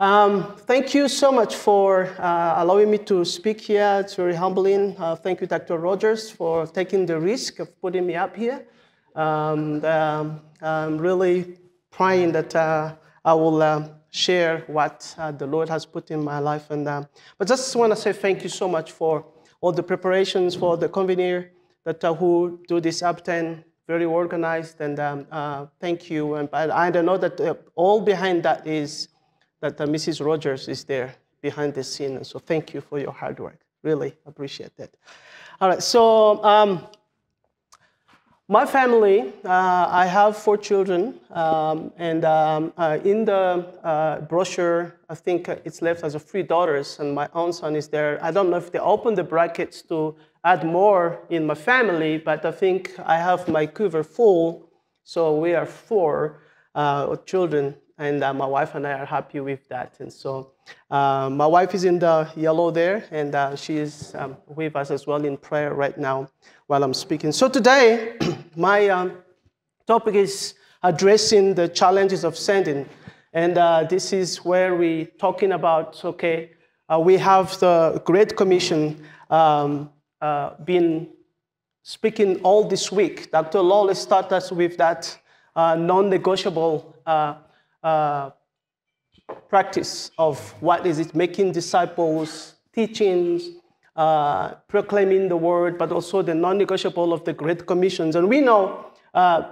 Thank you so much for allowing me to speak here. It's very humbling. Thank you, Dr. Rogers, for taking the risk of putting me up here. I'm really praying that I will share what the Lord has put in my life. And but just want to say thank you so much for all the preparations for the convener that who do this ABTEN, very organized. And thank you. And I know that all behind that is that Mrs. Rogers is there behind the scene. And so thank you for your hard work. Really appreciate that. All right, so my family, I have 4 children. In the brochure, I think it's left as a 3 daughters, and my own son is there. I don't know if they opened the brackets to add more in my family, but I think I have my quiver full. So we are 4 children. And my wife and I are happy with that. And so my wife is in the yellow there, and she is with us as well in prayer right now while I'm speaking. So today, my topic is addressing the challenges of sending. And this is where we're talking about, okay, we have the Great Commission been speaking all this week. Dr. Lawless started us with that non-negotiable practice of what is it, making disciples, teachings, proclaiming the word, but also the non-negotiable of the Great Commissions. And we know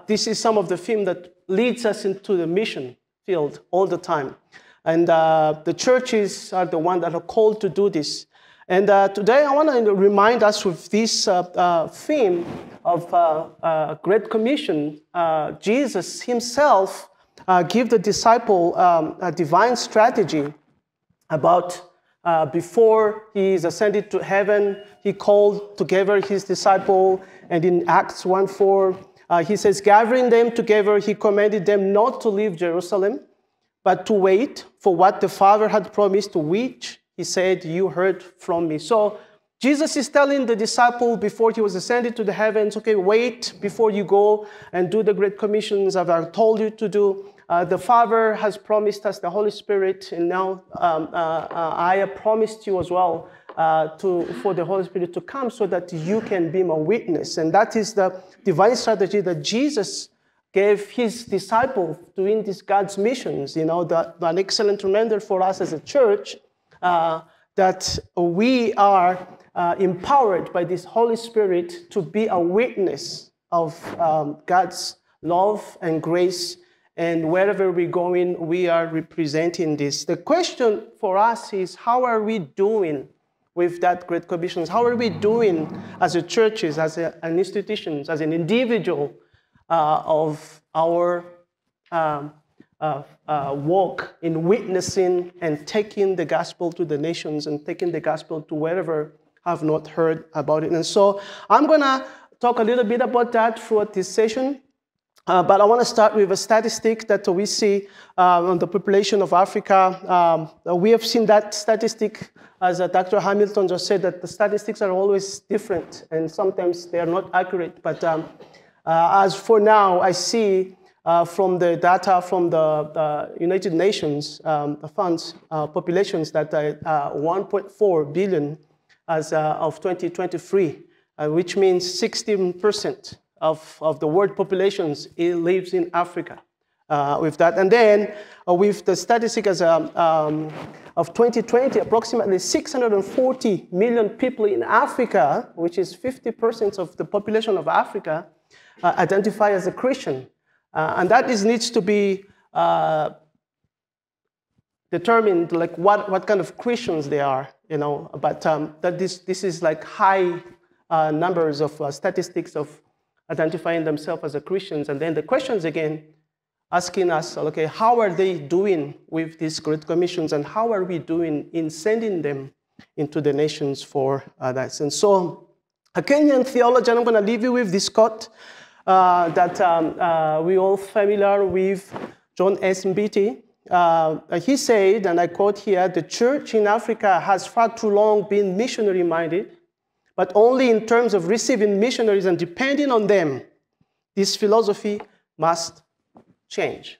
this is some of the theme that leads us into the mission field all the time. And the churches are the ones that are called to do this. And today I want to remind us with this theme of Great Commission, Jesus himself give the disciple a divine strategy about before he is ascended to heaven, he called together his disciple. And in Acts 1:4, he says, gathering them together, he commanded them not to leave Jerusalem, but to wait for what the Father had promised, to which he said, you heard from me. So Jesus is telling the disciple before he was ascended to the heavens, okay, wait before you go and do the Great Commissions I've told you to do. The Father has promised us the Holy Spirit, and now I have promised you as well for the Holy Spirit to come so that you can be my witness. And that is the divine strategy that Jesus gave his disciple doing these God's missions. You know, an excellent reminder for us as a church that we are empowered by this Holy Spirit to be a witness of God's love and grace, and wherever we're going, we are representing this. The question for us is, how are we doing with that Great Commission? How are we doing as a churches, as an institution, as an individual of our walk in witnessing and taking the gospel to the nations and taking the gospel to wherever have not heard about it? And so I'm going to talk a little bit about that throughout this session. But I want to start with a statistic that we see on the population of Africa. We have seen that statistic, as Dr. Hamilton just said, that the statistics are always different and sometimes they are not accurate. But as for now, I see from the data from the United Nations funds populations that 1.4 billion as of 2023, which means 16% of the world populations lives in Africa with that. And then with the statistic as of 2020, approximately 640 million people in Africa, which is 50% of the population of Africa, identify as a Christian. And that needs to be determined, like what kind of Christians they are, you know. But that this is like high numbers of statistics of identifying themselves as a Christians. And then the questions again, asking us, okay, how are they doing with these Great Commissions, and how are we doing in sending them into the nations for that? And so, a Kenyan theologian, I'm going to leave you with this quote. We're all familiar with, John S. Mbiti. He said, and I quote here, the church in Africa has far too long been missionary-minded, but only in terms of receiving missionaries and depending on them. This philosophy must change.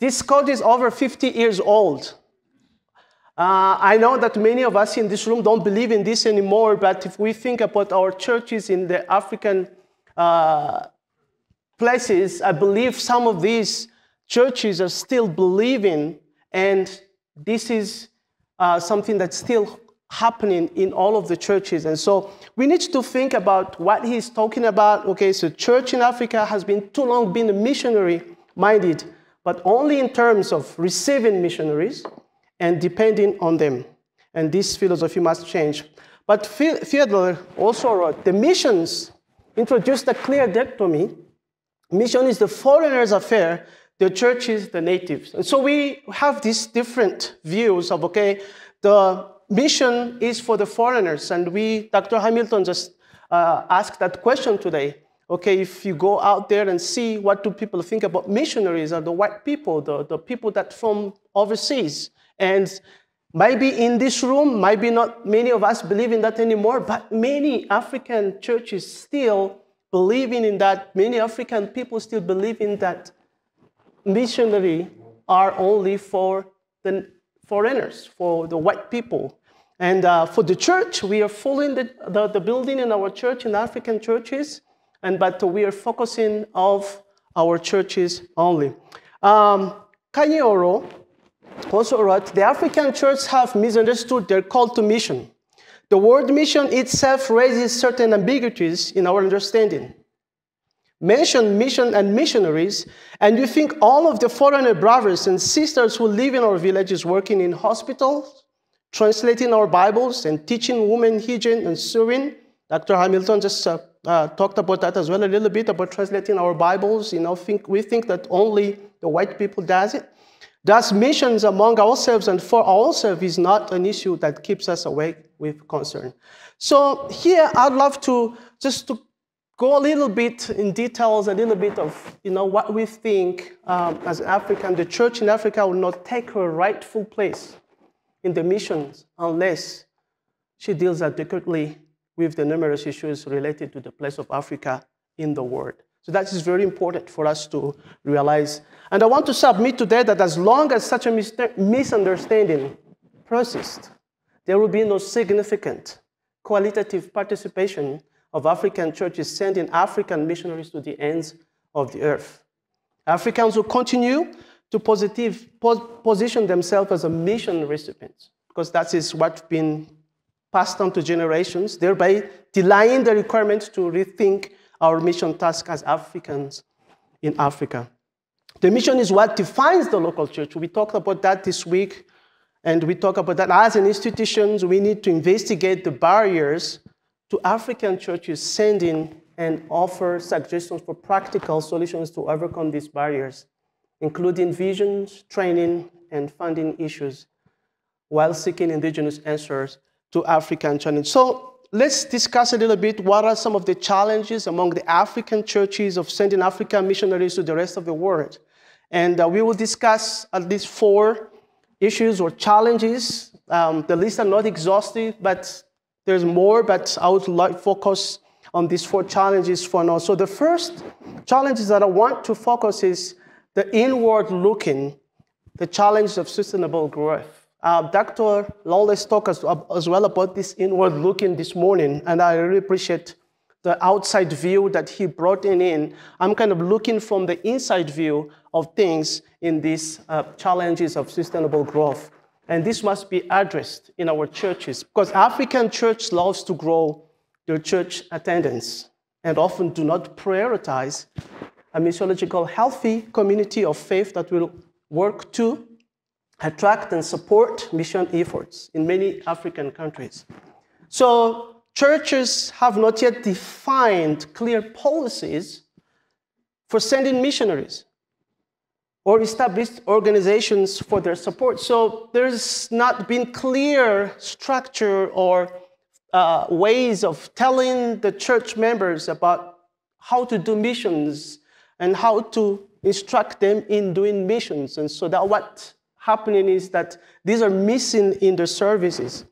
This quote is over 50 years old, I know that many of us in this room don't believe in this anymore, but if we think about our churches in the African places, I believe some of these churches are still believing, and this is something that's still happening in all of the churches. And so we need to think about what he's talking about. Okay, so church in Africa has been too long been missionary-minded, but only in terms of receiving missionaries and depending on them. And this philosophy must change. But Theodore also wrote, the missions introduced a clear dichotomy. Mission is the foreigner's affair, the church is the natives. And so we have these different views of, okay, the mission is for the foreigners. And we, Dr. Hamilton just asked that question today. Okay, if you go out there and see what do people think about missionaries, are the white people, the people that from overseas. And maybe in this room, maybe not many of us believe in that anymore, but many African churches still believing in that. Many African people still believe in that missionary are only for the foreigners, for the white people. And for the church, we are following the building in our church, in African churches, but we are focusing of our churches only. Kanyoro also wrote, the African churches have misunderstood their call to mission. The word mission itself raises certain ambiguities in our understanding. Mention mission and missionaries, and you think all of the foreigner brothers and sisters who live in our villages working in hospitals, translating our Bibles, and teaching women hygiene and sewing. Dr. Hamilton just talked about that as well a little bit, about translating our Bibles. You know, we think that only the white people does it. Thus, missions among ourselves and for ourselves is not an issue that keeps us awake with concern. So here I'd love to just to go a little bit in details, a little bit of, you know, what we think as an African, the church in Africa will not take her rightful place in the missions unless she deals adequately with the numerous issues related to the place of Africa in the world. So that is very important for us to realize. And I want to submit today that as long as such a misunderstanding persists, there will be no significant qualitative participation of African churches sending African missionaries to the ends of the earth. Africans will continue to position themselves as a mission recipient, because that is what's been passed on to generations, thereby denying the requirement to rethink our mission task as Africans in Africa. The mission is what defines the local church. We talked about that this week, and we talk about that as an institution, we need to investigate the barriers to African churches sending and offer suggestions for practical solutions to overcome these barriers, including visions, training, and funding issues, while seeking indigenous answers to African challenges. So, let's discuss a little bit what are some of the challenges among the African churches of sending African missionaries to the rest of the world. And we will discuss at least 4 issues or challenges. The list are not exhaustive, but there's more, but I would like to focus on these 4 challenges for now. So the first challenges that I want to focus is the inward looking, the challenge of sustainable growth. Dr. Lawless talked as well about this inward looking this morning, and I really appreciate the outside view that he brought in. I'm kind of looking from the inside view of things in these challenges of sustainable growth. And this must be addressed in our churches, because African church loves to grow their church attendance and often do not prioritize a missiological healthy community of faith that will work to attract and support mission efforts in many African countries. So churches have not yet defined clear policies for sending missionaries or established organizations for their support. So there's not been clear structure or ways of telling the church members about how to do missions and how to instruct them in doing missions. And so that what happening is that these are missing in the services.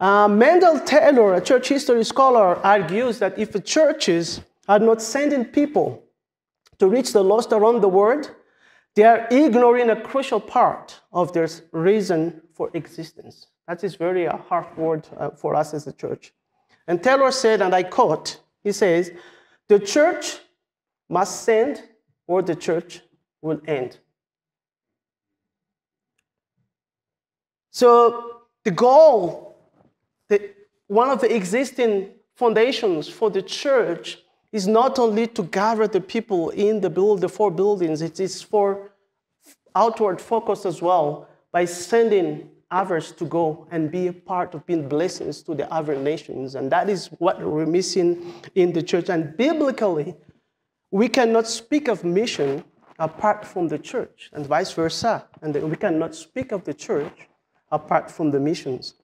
Mendel Taylor, a church history scholar, argues that if the churches are not sending people to reach the lost around the world, They are ignoring a crucial part of their reason for existence. That is very hard word for us as a church. And Taylor said, and I quote, he says, "The church must end or the church will end." So the goal, one of the existing foundations for the church is not only to gather the people in the four buildings, it is for outward focus as well, by sending others to go and be a part of being blessings to the other nations. And that is what we're missing in the church. And biblically, we cannot speak of mission apart from the church, and vice versa. And we cannot speak of the church apart from the missions.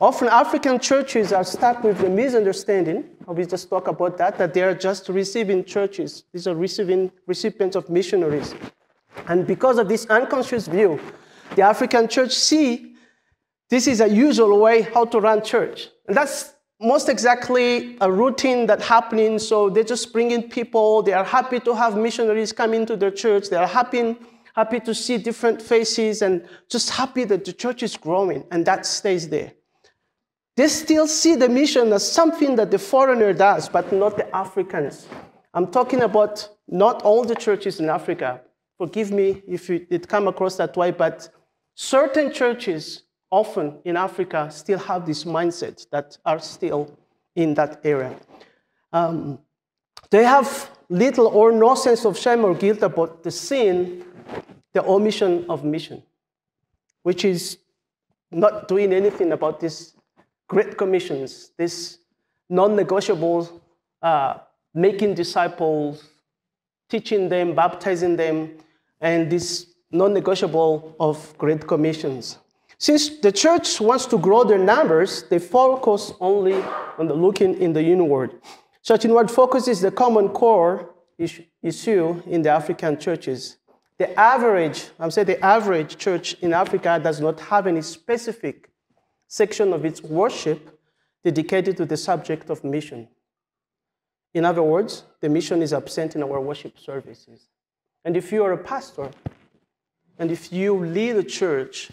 Often African churches are stuck with the misunderstanding, we just talk about that they are just receiving churches. These are recipients of missionaries. And because of this unconscious view, the African church see this is a usual way how to run church. And that's most exactly a routine that's happening. So they're just bringing people. They are happy to have missionaries come into their church. They are happy to see different faces and just happy that the church is growing, and that stays there. They still see the mission as something that the foreigner does, but not the Africans. I'm talking about not all the churches in Africa. Forgive me if it did come across that way, but certain churches often in Africa still have this mindset that are still in that area. They have little or no sense of shame or guilt about the sin, the omission of mission, which is not doing anything about this Great Commissions, this non-negotiable, making disciples, teaching them, baptizing them, and this non-negotiable of Great Commissions. Since the church wants to grow their numbers, they focus only on the looking in the inward. Such inward focus is the common core issue in the African churches. The average church in Africa does not have any specific section of its worship dedicated to the subject of mission. In other words, the mission is absent in our worship services. And if you are a pastor, and if you lead a church,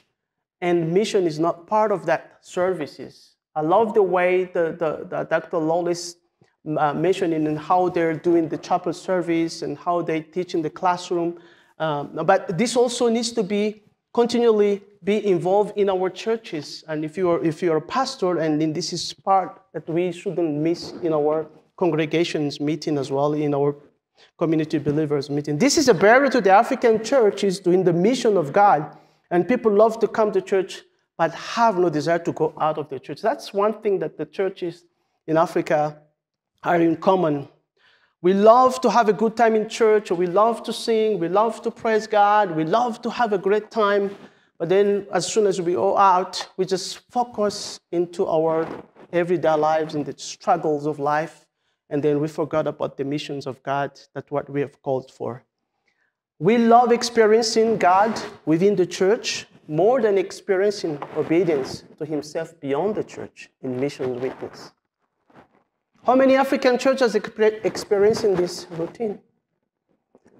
and mission is not part of that services, I love the way the Dr. Lawless mentioning and how they're doing the chapel service and how they teach in the classroom. But this also needs to be continually be involved in our churches. And if you're a pastor, and then this is part that we shouldn't miss in our congregations meeting as well, in our community believers meeting. This is a barrier to the African church is doing the mission of God. And people love to come to church, but have no desire to go out of the church. That's one thing that the churches in Africa are in common. We love to have a good time in church, we love to sing, we love to praise God, we love to have a great time, but then as soon as we go out, we just focus into our everyday lives and the struggles of life, and then we forgot about the missions of God, that's what we have called for. We love experiencing God within the church more than experiencing obedience to himself beyond the church in mission witness. How many African churches experiencing this routine?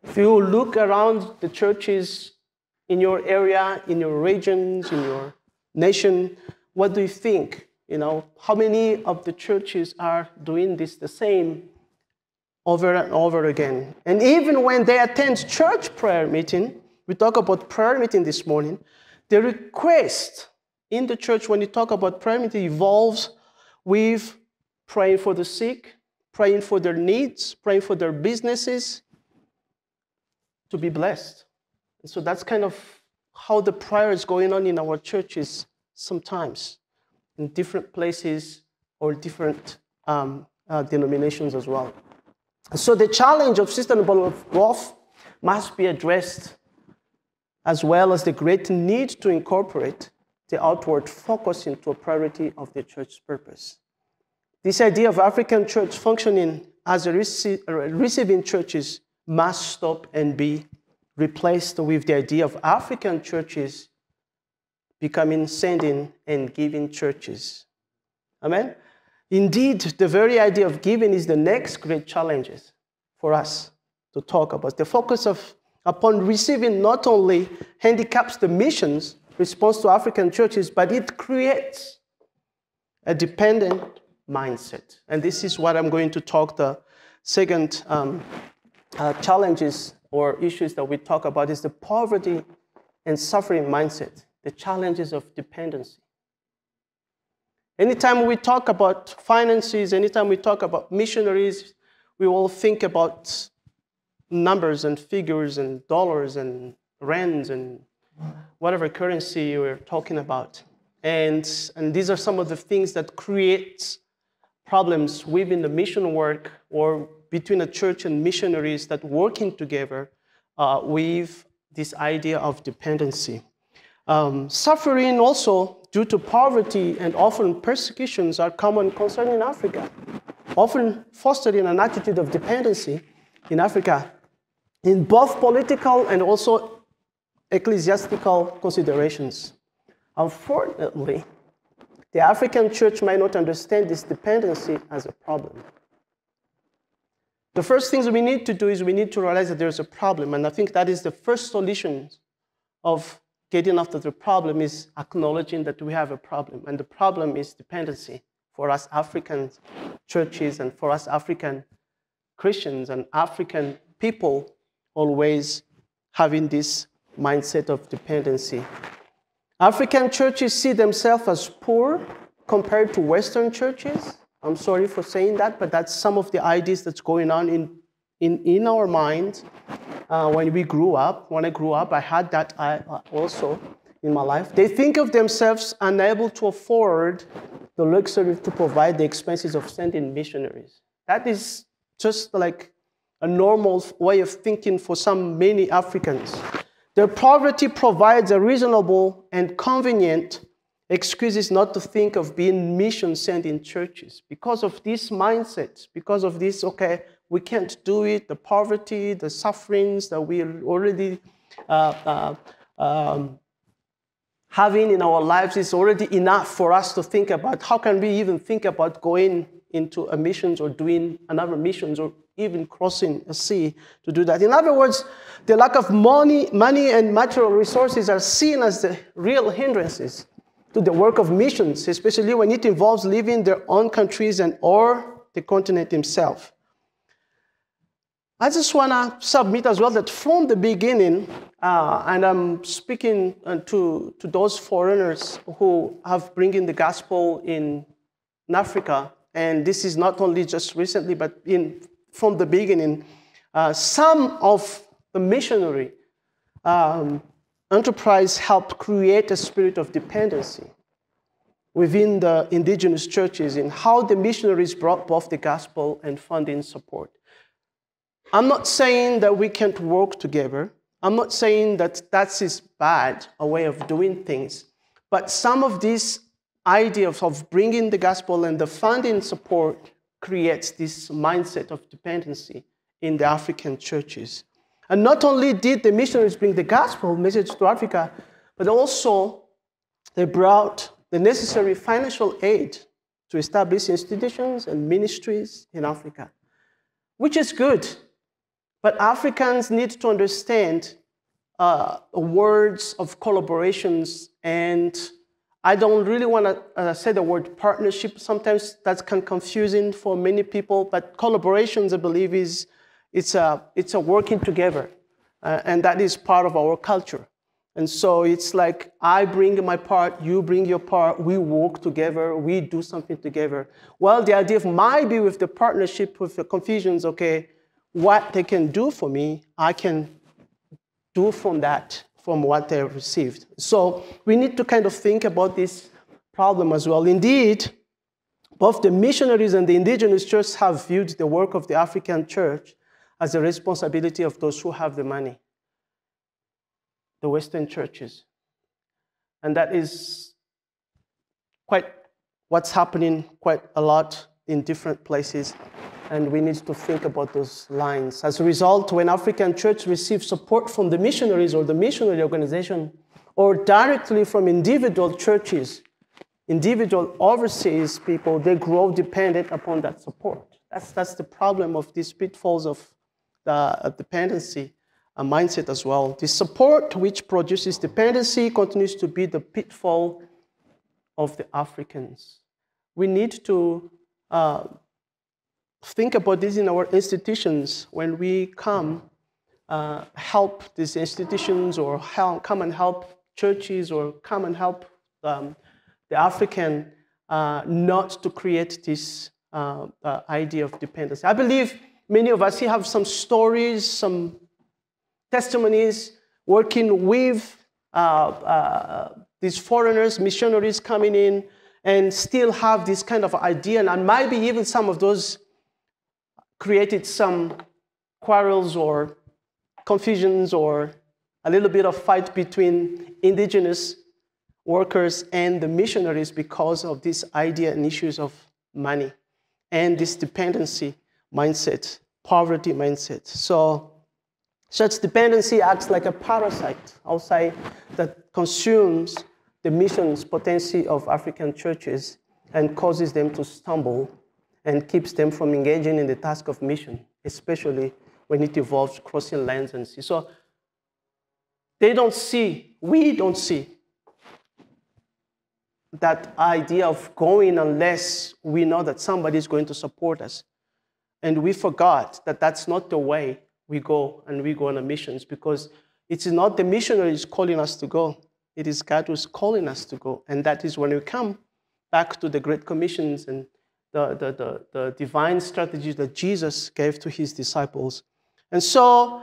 If you look around the churches in your area, in your regions, in your nation, what do you think? You know, how many of the churches are doing this the same over and over again? And even when they attend church prayer meeting, we talk about prayer meeting this morning, the request in the church when you talk about prayer meeting evolves with praying for the sick, praying for their needs, praying for their businesses, to be blessed. And so that's kind of how the prayer is going on in our churches sometimes, in different places or different denominations as well. So the challenge of sustainable growth must be addressed, as well as the great need to incorporate the outward focus into a priority of the church's purpose. This idea of African church functioning as a receiving churches must stop and be replaced with the idea of African churches becoming sending and giving churches. Amen? Indeed, the very idea of giving is the next great challenge for us to talk about. The focus of upon receiving, not only handicaps the missions response to African churches, but it creates a dependent mindset. And this is what I'm going to talk the second challenges or issues that we talk about is the poverty and suffering mindset, the challenges of dependency. Anytime we talk about finances, anytime we talk about missionaries, we all think about numbers and figures and dollars and rands and whatever currency we're talking about. And these are some of the things that create problems within the mission work or between the church and missionaries that working together with this idea of dependency. Suffering also due to poverty and often persecutions are common concern in Africa, often fostering an attitude of dependency in Africa in both political and also ecclesiastical considerations. Unfortunately, the African church might not understand this dependency as a problem. The first things we need to do is we need to realize that there's a problem, and I think that is the first solution of getting after the problem is acknowledging that we have a problem, and the problem is dependency for us African churches and for us African Christians and African people always having this mindset of dependency. African churches see themselves as poor compared to Western churches. I'm sorry for saying that, but that's some of the ideas that's going on in our minds. When we grew up, when I grew up, I had that also in my life. They think of themselves unable to afford the luxury to provide the expenses of sending missionaries. That is just like a normal way of thinking for many Africans. Their poverty provides a reasonable and convenient excuse not to think of being mission-sending churches. Because of this mindset, because of this, okay, we can't do it, the poverty, the sufferings that we are already having in our lives is already enough for us to think about how can we even think about going into a missions or doing another missions or even crossing a sea to do that. In other words, the lack of money and material resources are seen as the real hindrances to the work of missions, especially when it involves leaving their own countries and or the continent itself. I just want to submit as well that from the beginning, and I'm speaking to those foreigners who have bringing the gospel in Africa, and this is not only just recently, but from the beginning, some of the missionary enterprise helped create a spirit of dependency within the indigenous churches in how the missionaries brought both the gospel and funding support. I'm not saying that we can't work together. I'm not saying that that is bad, a way of doing things. But some of these ideas of bringing the gospel and the funding support creates this mindset of dependency in the African churches. And not only did the missionaries bring the gospel message to Africa, but also they brought the necessary financial aid to establish institutions and ministries in Africa, which is good. But Africans need to understand words of collaborations, and I don't really want to say the word partnership. Sometimes that's kind of confusing for many people, but collaborations, I believe, it's a working together, and that is part of our culture. And so it's like I bring my part, you bring your part, we work together, we do something together. Well, the idea might be with the partnership, with the confusions, okay, what they can do for me, I can do from that, from what they received. So we need to kind of think about this problem as well. Indeed, both the missionaries and the indigenous church have viewed the work of the African church as the responsibility of those who have the money, the Western churches. And that is quite what's happening quite a lot in different places. And we need to think about those lines. As a result, when African church receives support from the missionaries or the missionary organization, or directly from individual churches, individual overseas people, they grow dependent upon that support. That's the problem of these pitfalls of the dependency and mindset as well. The support which produces dependency continues to be the pitfall of the Africans. We need to think about this in our institutions when we come help these institutions, or help, come and help churches, or come and help the African, not to create this idea of dependency. I believe many of us here have some stories, some testimonies working with these foreigners, missionaries coming in, and still have this kind of idea, and maybe even some of those created some quarrels or confusions or a little bit of fight between indigenous workers and the missionaries because of this idea and issues of money and this dependency mindset, poverty mindset. So such dependency acts like a parasite outside that consumes the missions potency of African churches and causes them to stumble and keeps them from engaging in the task of mission, especially when it involves crossing lands and sea. So they don't see, we don't see that idea of going unless we know that somebody's going to support us. And we forgot that that's not the way we go, and we go on missions, because it's not the missionaries calling us to go. It is God who's calling us to go. And that is when we come back to the Great Commissions and the divine strategies that Jesus gave to his disciples. And so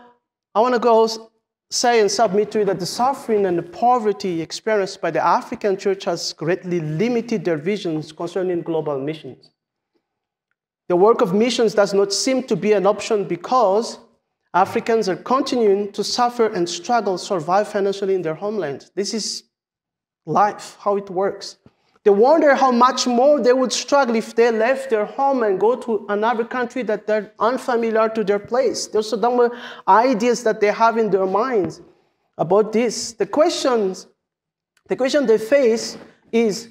I want to go say and submit to you that the suffering and the poverty experienced by the African church has greatly limited their visions concerning global missions. The work of missions does not seem to be an option because Africans are continuing to suffer and struggle, survive financially in their homeland. This is life, how it works. They wonder how much more they would struggle if they left their home and go to another country that they're unfamiliar to their place. Those are the ideas that they have in their minds about this. The question they face is,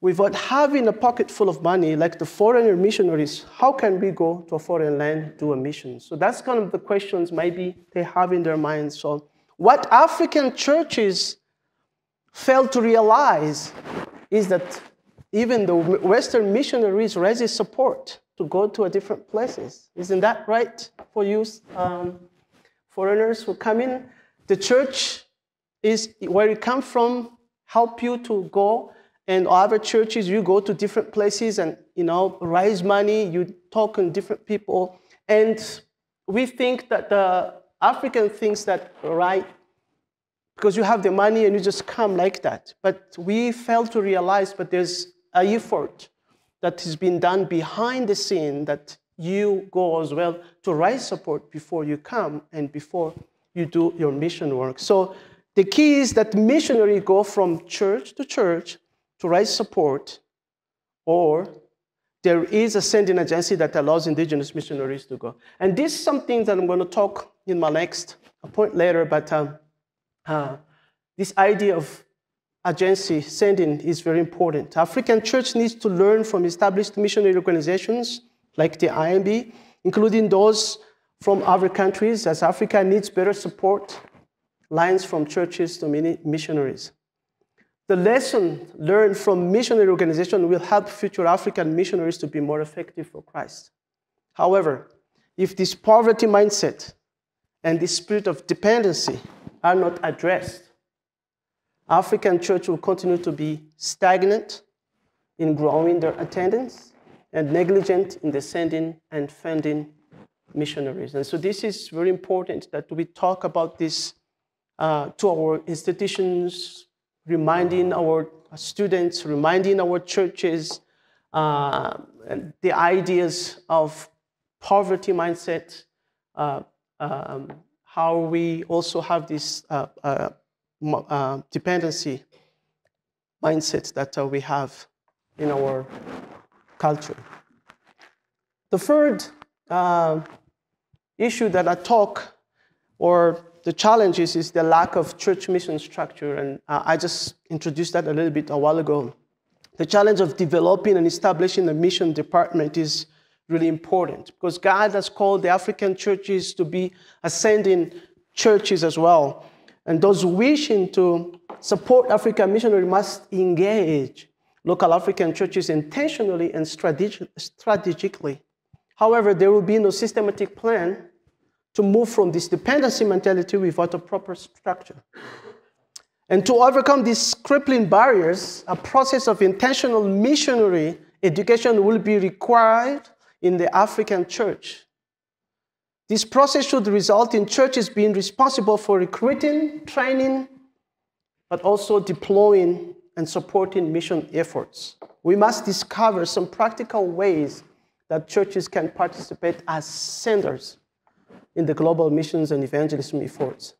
without having a pocket full of money, like the foreigner missionaries, how can we go to a foreign land, do a mission? So that's kind of the questions maybe they have in their minds. So what African churches fail to realize is that even the Western missionaries raises support to go to a different places. Isn't that right for you foreigners who come in? The church is where you come from, help you to go, and other churches, you go to different places and, you know, raise money, you talk to different people. And we think that the African thinks that, right, because you have the money and you just come like that. But we fail to realize that there's an effort that has been done behind the scene that you go as well to raise support before you come and before you do your mission work. So the key is that missionaries go from church to raise support, or there is a sending agency that allows indigenous missionaries to go. And these are some things that I'm going to talk in my next point later, but this idea of agency sending is very important. African church needs to learn from established missionary organizations like the IMB, including those from other countries, as Africa needs better support lines from churches to missionaries. The lesson learned from missionary organizations will help future African missionaries to be more effective for Christ. However, if this poverty mindset and this spirit of dependency are not addressed, African church will continue to be stagnant in growing their attendance and negligent in the sending and funding missionaries. And so this is very important that we talk about this to our institutions, reminding our students, reminding our churches, the ideas of poverty mindset, how we also have this dependency mindset that we have in our culture. The third issue that I talk, or the challenges, is the lack of church mission structure. And I just introduced that a little bit a while ago. The challenge of developing and establishing a mission department is really important, because God has called the African churches to be a sending churches as well. And those wishing to support African missionaries must engage local African churches intentionally and strategically. However, there will be no systematic plan to move from this dependency mentality without a proper structure. And to overcome these crippling barriers, a process of intentional missionary education will be required in the African church. This process should result in churches being responsible for recruiting, training, but also deploying and supporting mission efforts. We must discover some practical ways that churches can participate as senders in the global missions and evangelism efforts.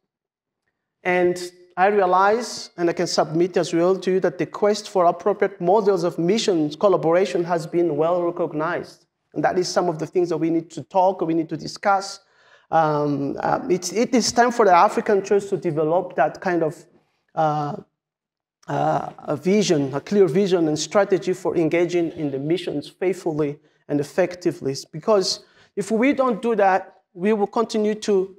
And I realize, and I can submit as well to you, that the quest for appropriate models of missions collaboration has been well recognized. And that is some of the things that we need to talk, we need to discuss. It is time for the African church to develop that kind of a vision, a clear vision and strategy for engaging in the missions faithfully and effectively. Because if we don't do that, we will continue to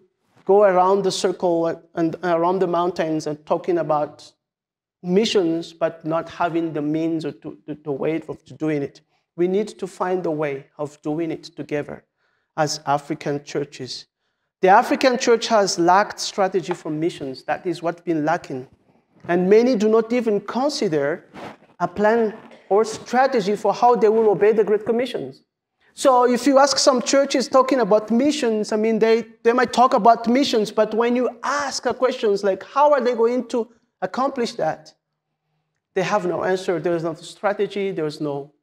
go around the circle and around the mountains and talking about missions, but not having the means or the way of doing it. We need to find a way of doing it together as African churches. The African church has lacked strategy for missions. That is what's been lacking. And many do not even consider a plan or strategy for how they will obey the Great Commissions. So if you ask some churches talking about missions, I mean, they might talk about missions, but when you ask questions like, how are they going to accomplish that? They have no answer. There is no strategy. There is no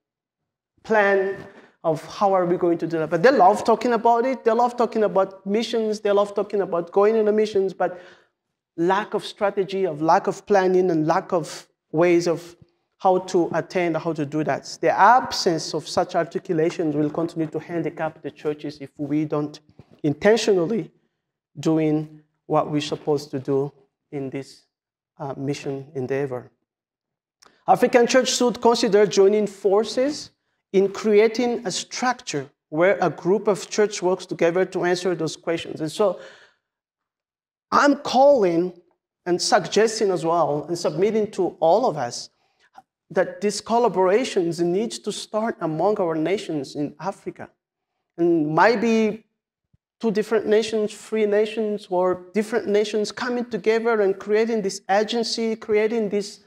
plan of how are we going to do that. But they love talking about it. They love talking about missions. They love talking about going into missions, but lack of strategy, of lack of planning, and lack of ways of how to attend, how to do that. The absence of such articulations will continue to handicap the churches if we don't intentionally doing what we're supposed to do in this mission endeavor. African church should consider joining forces in creating a structure where a group of church works together to answer those questions. And so I'm calling and suggesting as well and submitting to all of us that these collaborations need to start among our nations in Africa. And maybe two different nations, three nations, or different nations coming together and creating this agency, creating this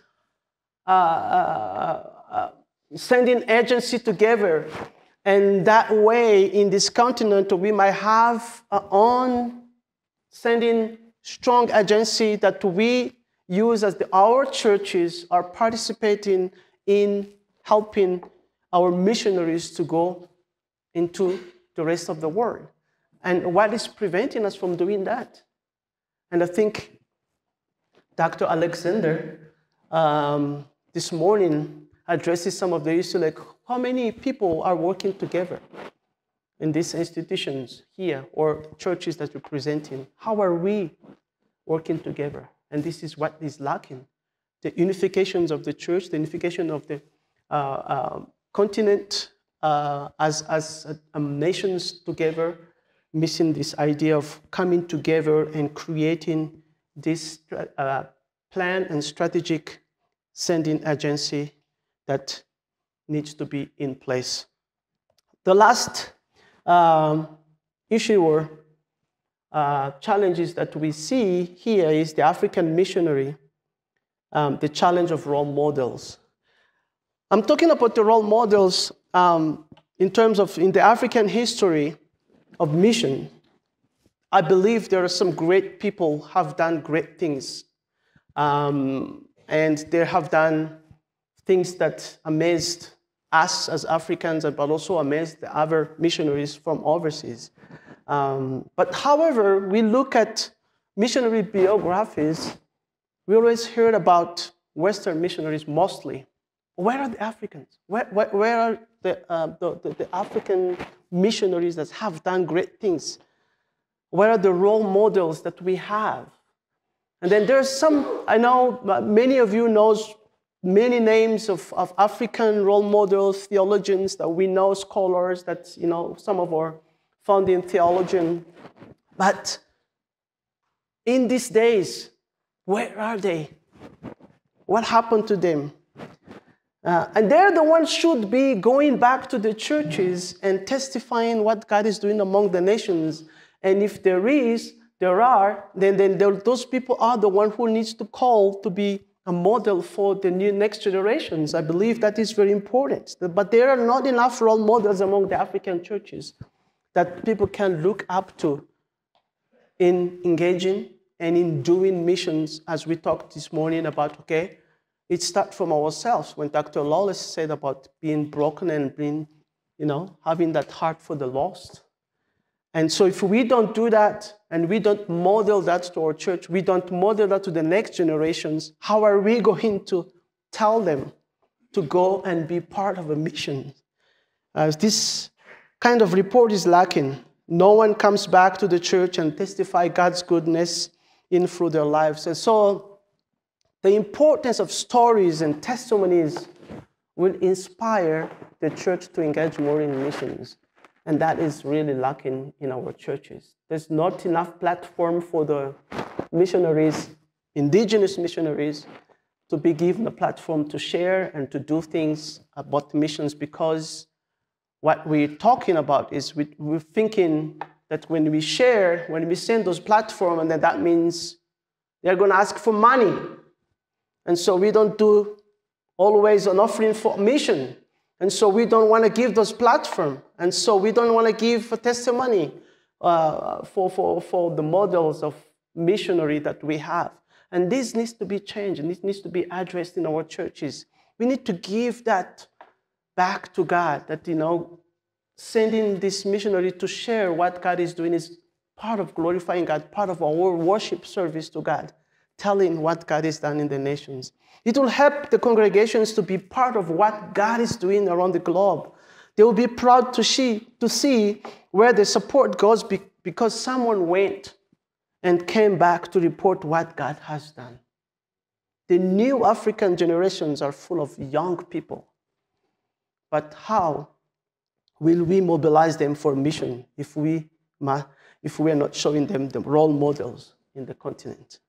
sending agency together, and that way in this continent we might have our own sending strong agency that we use as our churches are participating in helping our missionaries to go into the rest of the world. And what is preventing us from doing that? And I think Dr. Alexander this morning addresses some of the issues like how many people are working together in these institutions here or churches that we're presenting. How are we working together? And this is what is lacking. The unifications of the church, the unification of the continent as nations together, missing this idea of coming together and creating this plan and strategic sending agency that needs to be in place. The last issue or challenges that we see here is the African missionary, the challenge of role models. I'm talking about the role models in terms of in the African history of mission. I believe there are some great people who have done great things, and they have done things that amazed us as Africans, but also amazed the other missionaries from overseas. But however, we look at missionary biographies, we always heard about Western missionaries mostly. Where are the Africans? Where are the African missionaries that have done great things? Where are the role models that we have? And then there's some, I know many of you knows many names of African role models, theologians that we know, scholars that, you know, some of our founding theologian. But in these days, where are they? What happened to them? And they're the ones should be going back to the churches and testifying what God is doing among the nations. And if there are, then those people are the one who needs to call to be a model for the next generations. I believe that is very important. But there are not enough role models among the African churches that people can look up to in engaging and in doing missions, as we talked this morning about, okay? It starts from ourselves, when Dr. Lawless said about being broken and being, you know, having that heart for the lost. And so if we don't do that and we don't model that to our church, we don't model that to the next generations, how are we going to tell them to go and be part of a mission? As this kind of report is lacking, no one comes back to the church and testify God's goodness in through their lives. And so the importance of stories and testimonies will inspire the church to engage more in missions. And that is really lacking in our churches. There's not enough platform for the missionaries, indigenous missionaries, to be given a platform to share and to do things about missions, because what we're talking about is we're thinking that when we share, when we send those platforms, and that means they're going to ask for money. And so we don't do always an offering for mission. And so we don't want to give those platforms. And so we don't want to give a testimony for the models of missionary that we have. And this needs to be changed, and it needs to be addressed in our churches. We need to give that back to God, that, you know, sending this missionary to share what God is doing is part of glorifying God, part of our worship service to God, telling what God has done in the nations. It will help the congregations to be part of what God is doing around the globe. They will be proud to see where the support goes because someone went and came back to report what God has done. The new African generations are full of young people. But how will we mobilize them for mission if we are not showing them the role models in the continent?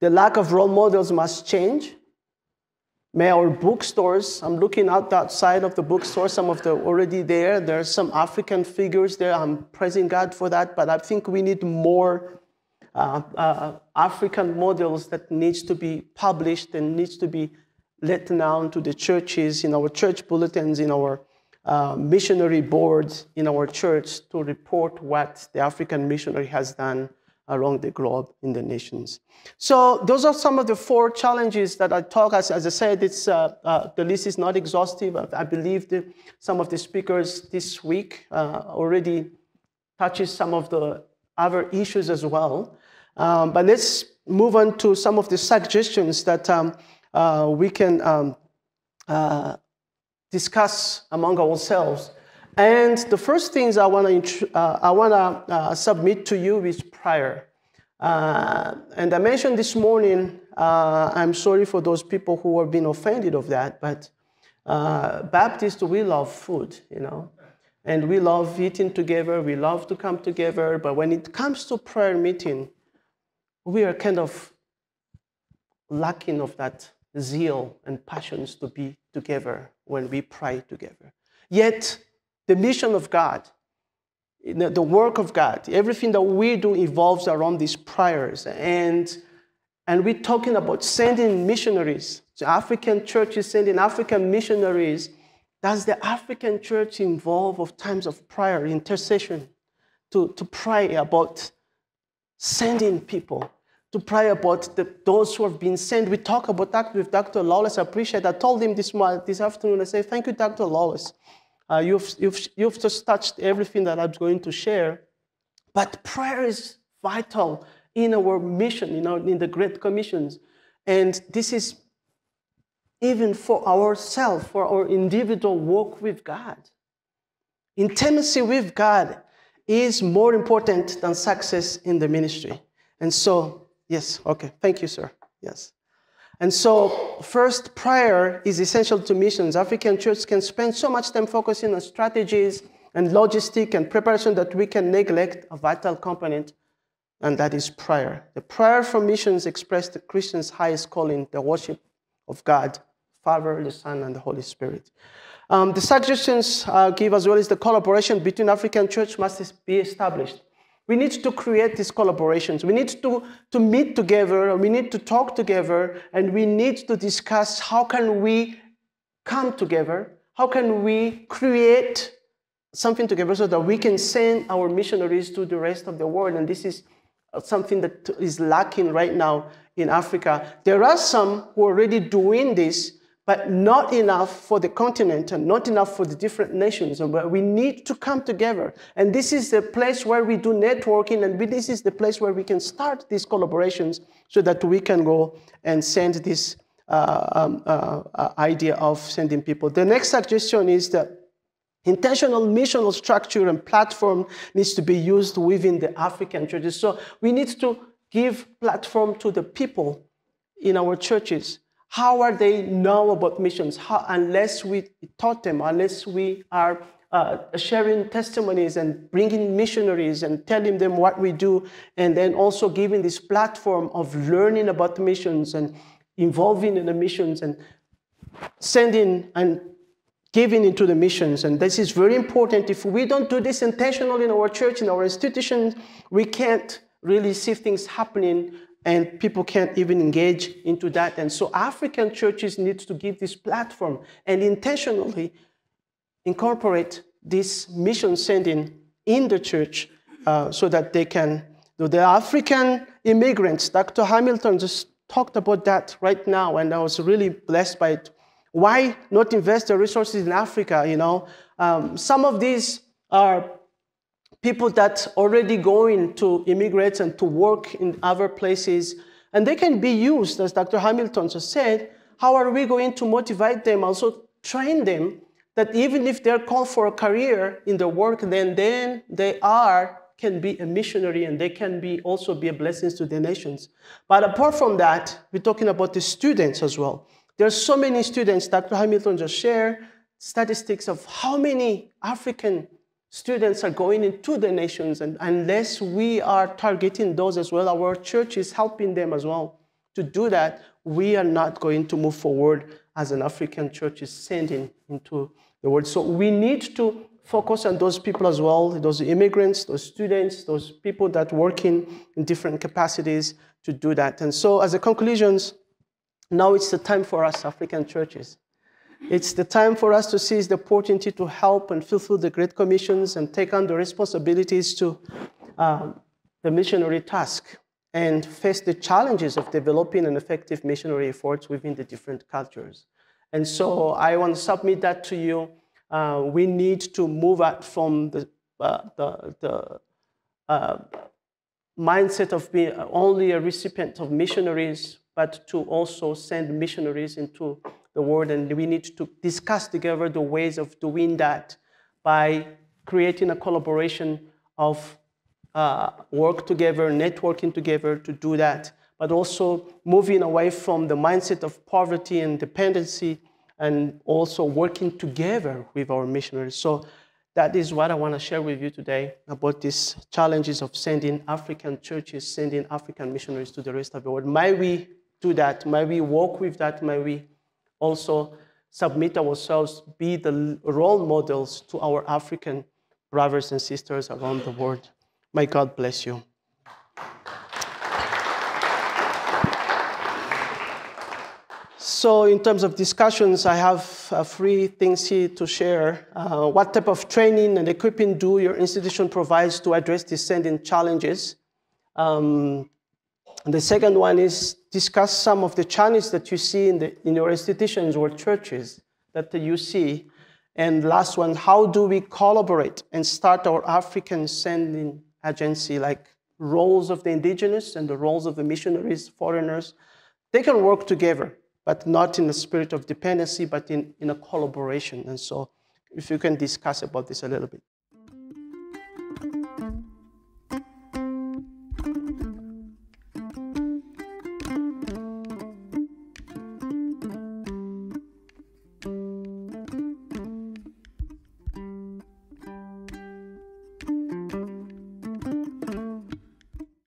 The lack of role models must change. May our bookstores, I'm looking out outside of the bookstore, some of them already there. There are some African figures there. I'm praising God for that, but I think we need more African models that needs to be published and needs to be let down to the churches, in our church bulletins, in our missionary boards, in our church, to report what the African missionary has done around the globe in the nations. So those are some of the four challenges that I talk. As I said, it's, the list is not exhaustive. I believe that some of the speakers this week already touches some of the other issues as well. But let's move on to some of the suggestions that we can discuss among ourselves. And the first things I want to submit to you is prayer. And I mentioned this morning, I'm sorry for those people who have been offended of that, but Baptists, we love food, you know, and we love eating together, we love to come together, but when it comes to prayer meeting, we are kind of lacking of that zeal and passions to be together when we pray together. Yet, the mission of God, the work of God, everything that we do evolves around these prayers. And we're talking about sending missionaries. The African church is sending African missionaries. Does the African church involve of times of prayer, intercession, to pray about sending people, to pray about those who have been sent? We talk about that with Dr. Lawless. I appreciate it. I told him this afternoon, I said, thank you, Dr. Lawless. You've just touched everything that I'm going to share. But prayer is vital in our mission, you know, in the Great Commissions. And this is even for ourselves, for our individual walk with God. Intimacy with God is more important than success in the ministry. And so, yes, okay, thank you, sir, yes. And so, first, prayer is essential to missions. African churches can spend so much time focusing on strategies and logistics and preparation that we can neglect a vital component and that is prayer. The prayer for missions expressed the Christian's highest calling, the worship of God, Father, the Son, and the Holy Spirit. The suggestions give as well as the collaboration between African church must be established. We need to create these collaborations. We need to meet together, we need to talk together, and we need to discuss how can we come together, how can we create something together so that we can send our missionaries to the rest of the world. And this is something that is lacking right now in Africa. There are some who are already doing this, but not enough for the continent and not enough for the different nations. But we need to come together. And this is the place where we do networking, and this is the place where we can start these collaborations so that we can go and send this idea of sending people. The next suggestion is that intentional missional structure and platform needs to be used within the African churches. So we need to give platform to the people in our churches. How are they know about missions? Unless we taught them, unless we are sharing testimonies and bringing missionaries and telling them what we do, and then also giving this platform of learning about missions and involving in the missions and sending and giving into the missions. And this is very important. If we don't do this intentionally in our church, in our institutions, we can't really see things happening, and people can't even engage into that. And so African churches need to give this platform and intentionally incorporate this mission sending in the church so that they can do. The African immigrants, Dr. Hamilton just talked about that right now, and I was really blessed by it. Why not invest the resources in Africa, you know? Some of these are people that already going to immigrate and to work in other places, and they can be used, as Dr. Hamilton just said. How are we going to motivate them, also train them, that even if they're called for a career in the work, then they can be a missionary, and they can be also be a blessing to the nations. But apart from that, we're talking about the students as well. There's so many students. Dr. Hamilton just shared statistics of how many African students are going into the nations, and unless we are targeting those as well, our church is helping them as well to do that, we are not going to move forward as an African church is sending into the world. So we need to focus on those people as well, those immigrants, those students, those people that work in different capacities to do that. And so as a conclusions, now it's the time for us, African churches. It's the time for us to seize the opportunity to help and fulfill the Great Commissions and take on the responsibilities to the missionary task and face the challenges of developing an effective missionary efforts within the different cultures. And so I want to submit that to you. We need to move out from the mindset of being only a recipient of missionaries, but to also send missionaries into the world. And we need to discuss together the ways of doing that by creating a collaboration of work together, networking together to do that, but also moving away from the mindset of poverty and dependency, and also working together with our missionaries. So that is what I want to share with you today about these challenges of sending African churches, sending African missionaries to the rest of the world. May we do that, may we work with that, may we also submit ourselves, be the role models to our African brothers and sisters around the world. May God bless you. So in terms of discussions, I have three things here to share. What type of training and equipping do your institution provides to address these sending challenges? And the second one is discuss some of the challenges that you see in your institutions or churches that you see. And last one, how do we collaborate and start our African sending agency, like roles of the indigenous and the roles of the missionaries, foreigners? They can work together, but not in the spirit of dependency, but in a collaboration. And so if you can discuss about this a little bit.